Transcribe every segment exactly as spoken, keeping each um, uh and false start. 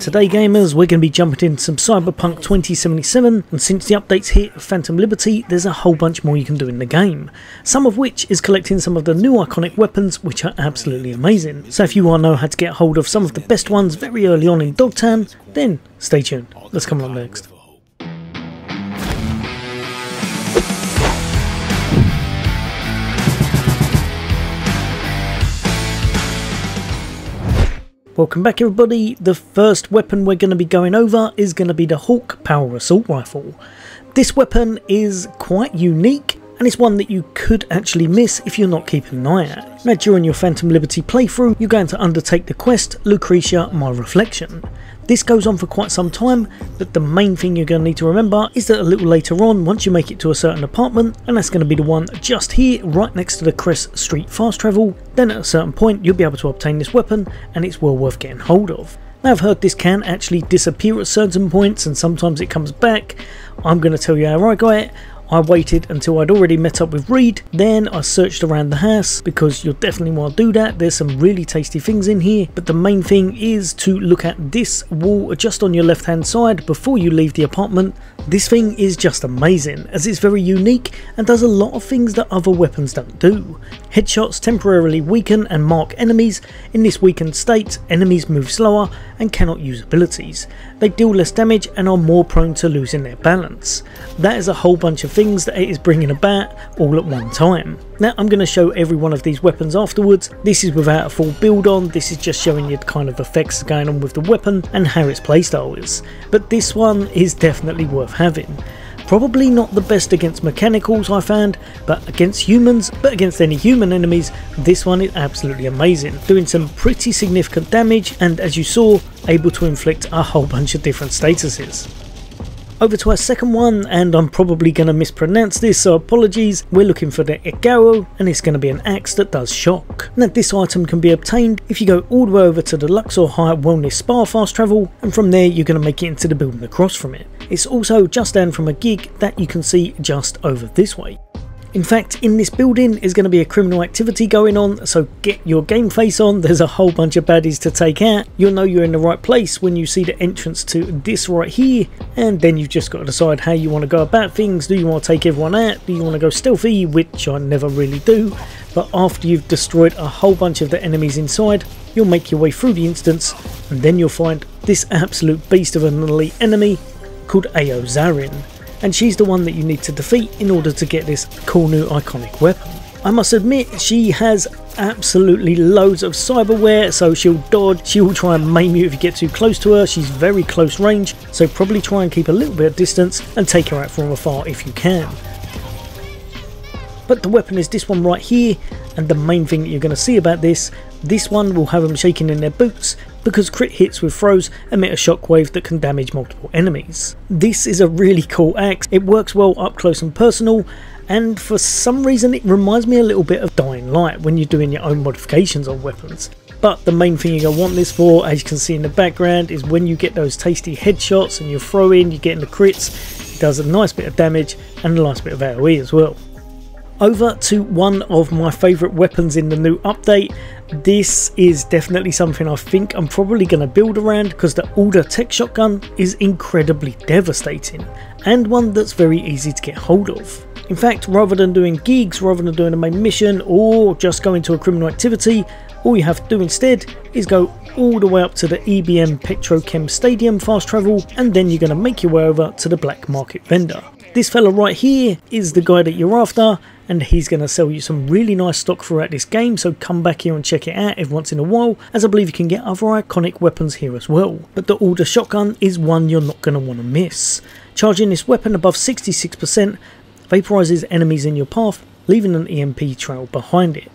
Today gamers, we're going to be jumping into some Cyberpunk twenty seventy-seven, and since the updates hit Phantom Liberty, there's a whole bunch more you can do in the game, some of which is collecting some of the new iconic weapons which are absolutely amazing. So if you want to know how to get hold of some of the best ones very early on in Dogtown, then stay tuned, let's come along next. Welcome back everybody, the first weapon we're going to be going over is going to be the Hawk Power Assault Rifle. This weapon is quite unique and it's one that you could actually miss if you're not keeping an eye out. Now during your Phantom Liberty playthrough you're going to undertake the quest Lucretia My Reflection. This goes on for quite some time, but the main thing you're going to need to remember is that a little later on, once you make it to a certain apartment, and that's going to be the one just here right next to the Crest Street Fast Travel, then at a certain point you'll be able to obtain this weapon and it's well worth getting hold of. Now I've heard this can actually disappear at certain points and sometimes it comes back. I'm going to tell you how I got it. I waited until I'd already met up with Reed, then I searched around the house, because you'll definitely want to do that. There's some really tasty things in here, but the main thing is to look at this wall just on your left hand side before you leave the apartment. This thing is just amazing as it's very unique and does a lot of things that other weapons don't do. Headshots temporarily weaken and mark enemies. In this weakened state, enemies move slower and cannot use abilities. They deal less damage and are more prone to losing their balance. That is a whole bunch of things that it is bringing about all at one time. Now I'm going to show every one of these weapons afterwards. This is without a full build on, this is just showing you the kind of effects going on with the weapon and how its playstyle is. But this one is definitely worth having. Probably not the best against mechanicals I found, but against humans, but against any human enemies, this one is absolutely amazing, doing some pretty significant damage and, as you saw, able to inflict a whole bunch of different statuses. Over to our second one, and I'm probably going to mispronounce this, so apologies. We're looking for the Agaou, and it's going to be an axe that does shock. Now this item can be obtained if you go all the way over to the Luxor High Wellness Spa Fast Travel, and from there you're going to make it into the building across from it. It's also just down from a gig that you can see just over this way. In fact, in this building is going to be a criminal activity going on, so get your game face on, there's a whole bunch of baddies to take out. You'll know you're in the right place when you see the entrance to this right here, and then you've just got to decide how you want to go about things. Do you want to take everyone out? Do you want to go stealthy, which I never really do, but after you've destroyed a whole bunch of the enemies inside, you'll make your way through the instance, and then you'll find this absolute beast of an elite enemy called Ao Zarin. And she's the one that you need to defeat in order to get this cool new iconic weapon. I must admit, she has absolutely loads of cyberware, so she'll dodge, she'll try and maim you if you get too close to her. She's very close range, so probably try and keep a little bit of distance and take her out from afar if you can. But the weapon is this one right here, and the main thing that you're going to see about this, this one will have them shaking in their boots because crit hits with throws emit a shockwave that can damage multiple enemies. This is a really cool axe, it works well up close and personal, and for some reason it reminds me a little bit of Dying Light when you're doing your own modifications on weapons. But the main thing you're going to want this for, as you can see in the background, is when you get those tasty headshots and you throw in, you're getting the crits, it does a nice bit of damage and a nice bit of AoE as well. Over to one of my favourite weapons in the new update. This is definitely something I think I'm probably going to build around because the Order tech shotgun is incredibly devastating and one that's very easy to get hold of. In fact, rather than doing gigs, rather than doing a main mission or just going to a criminal activity, all you have to do instead is go all the way up to the E B M Petrochem Stadium Fast Travel, and then you're going to make your way over to the black market vendor. This fella right here is the guy that you're after, and he's going to sell you some really nice stock throughout this game, so come back here and check it out every once in a while, as I believe you can get other iconic weapons here as well. But the Order shotgun is one you're not going to want to miss. Charging this weapon above sixty-six percent vaporizes enemies in your path, leaving an E M P trail behind it.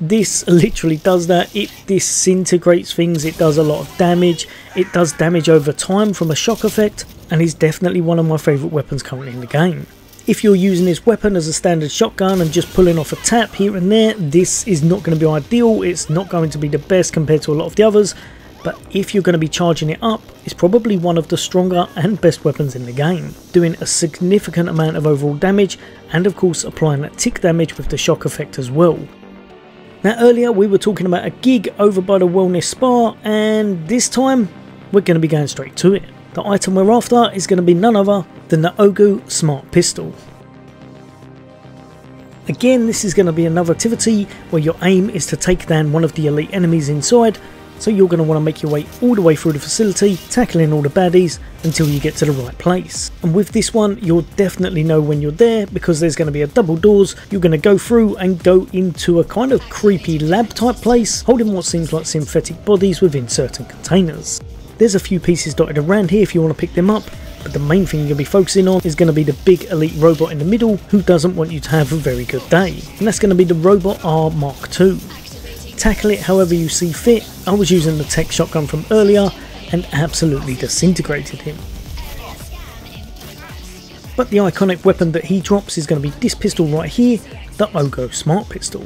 This literally does that, it disintegrates things, it does a lot of damage, it does damage over time from a shock effect, and is definitely one of my favourite weapons currently in the game. If you're using this weapon as a standard shotgun and just pulling off a tap here and there, this is not going to be ideal, it's not going to be the best compared to a lot of the others, but if you're going to be charging it up, it's probably one of the stronger and best weapons in the game, doing a significant amount of overall damage and of course applying that tick damage with the shock effect as well. Now earlier we were talking about a gig over by the wellness spa, and this time we're going to be going straight to it. The item we're after is going to be none other than the Ogou Smart Pistol. Again, this is going to be another activity where your aim is to take down one of the elite enemies inside, so you're going to want to make your way all the way through the facility, tackling all the baddies until you get to the right place. And with this one, you'll definitely know when you're there, because there's going to be a double doors. You're going to go through and go into a kind of creepy lab type place, holding what seems like synthetic bodies within certain containers. There's a few pieces dotted around here if you want to pick them up, but the main thing you're going to be focusing on is going to be the big elite robot in the middle, who doesn't want you to have a very good day. And that's going to be the Robot R Mark two. Tackle it however you see fit. I was using the tech shotgun from earlier and absolutely disintegrated him. But the iconic weapon that he drops is going to be this pistol right here, the Ogou Smart Pistol.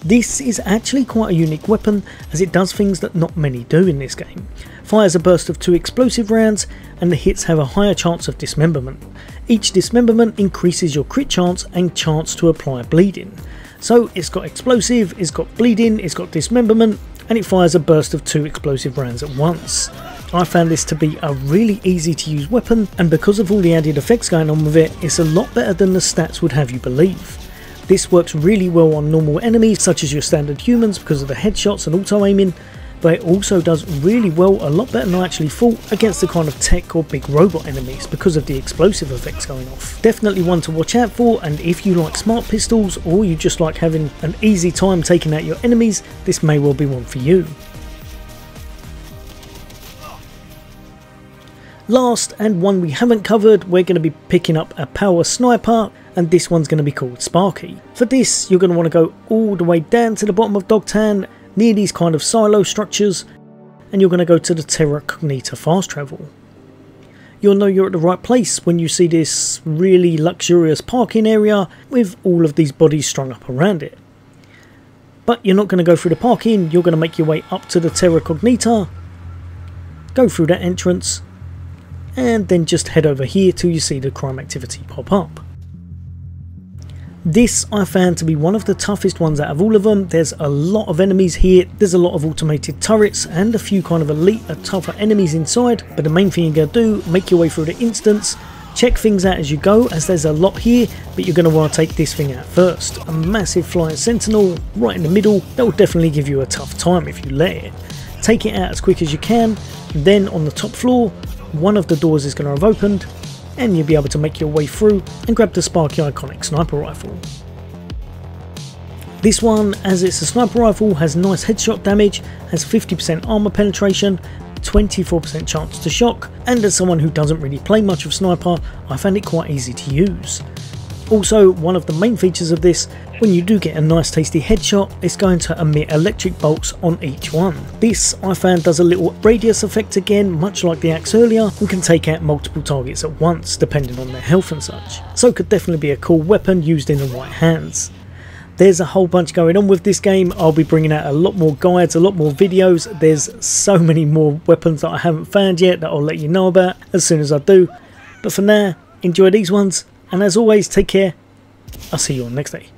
This is actually quite a unique weapon, as it does things that not many do in this game. Fires a burst of two explosive rounds, and the hits have a higher chance of dismemberment. Each dismemberment increases your crit chance and chance to apply bleeding. So it's got explosive, it's got bleeding, it's got dismemberment, and it fires a burst of two explosive rounds at once. I found this to be a really easy to use weapon, and because of all the added effects going on with it, it's a lot better than the stats would have you believe. This works really well on normal enemies such as your standard humans because of the headshots and auto aiming, but it also does really well, a lot better than I actually thought, against the kind of tech or big robot enemies because of the explosive effects going off. Definitely one to watch out for, and if you like smart pistols or you just like having an easy time taking out your enemies, this may well be one for you. Last, and one we haven't covered, we're going to be picking up a power sniper, and this one's going to be called Sparky. For this, you're going to want to go all the way down to the bottom of Dogtown, near these kind of silo structures, and you're going to go to the Terra Cognita Fast Travel. You'll know you're at the right place when you see this really luxurious parking area with all of these bodies strung up around it. But you're not going to go through the parking, you're going to make your way up to the Terra Cognita, go through that entrance, and then just head over here till you see the crime activity pop up. This I found to be one of the toughest ones out of all of them. There's a lot of enemies here, there's a lot of automated turrets and a few kind of elite or tougher enemies inside, but the main thing you're going to do, make your way through the instance, check things out as you go as there's a lot here, but you're going to want to take this thing out first. A massive flying sentinel right in the middle, that will definitely give you a tough time if you let it. Take it out as quick as you can, then on the top floor, one of the doors is going to have opened, and you'll be able to make your way through and grab the Sparky iconic sniper rifle. This one, as it's a sniper rifle, has nice headshot damage, has fifty percent armor penetration, twenty-four percent chance to shock, and as someone who doesn't really play much of sniper, I found it quite easy to use. Also, one of the main features of this, when you do get a nice tasty headshot, it's going to emit electric bolts on each one. This I found does a little radius effect again, much like the axe earlier, and can take out multiple targets at once depending on their health and such, so could definitely be a cool weapon used in the right hands. There's a whole bunch going on with this game. I'll be bringing out a lot more guides, a lot more videos. There's so many more weapons that I haven't found yet that I'll let you know about as soon as I do, but for now, enjoy these ones. And as always, take care. I'll see you on next day.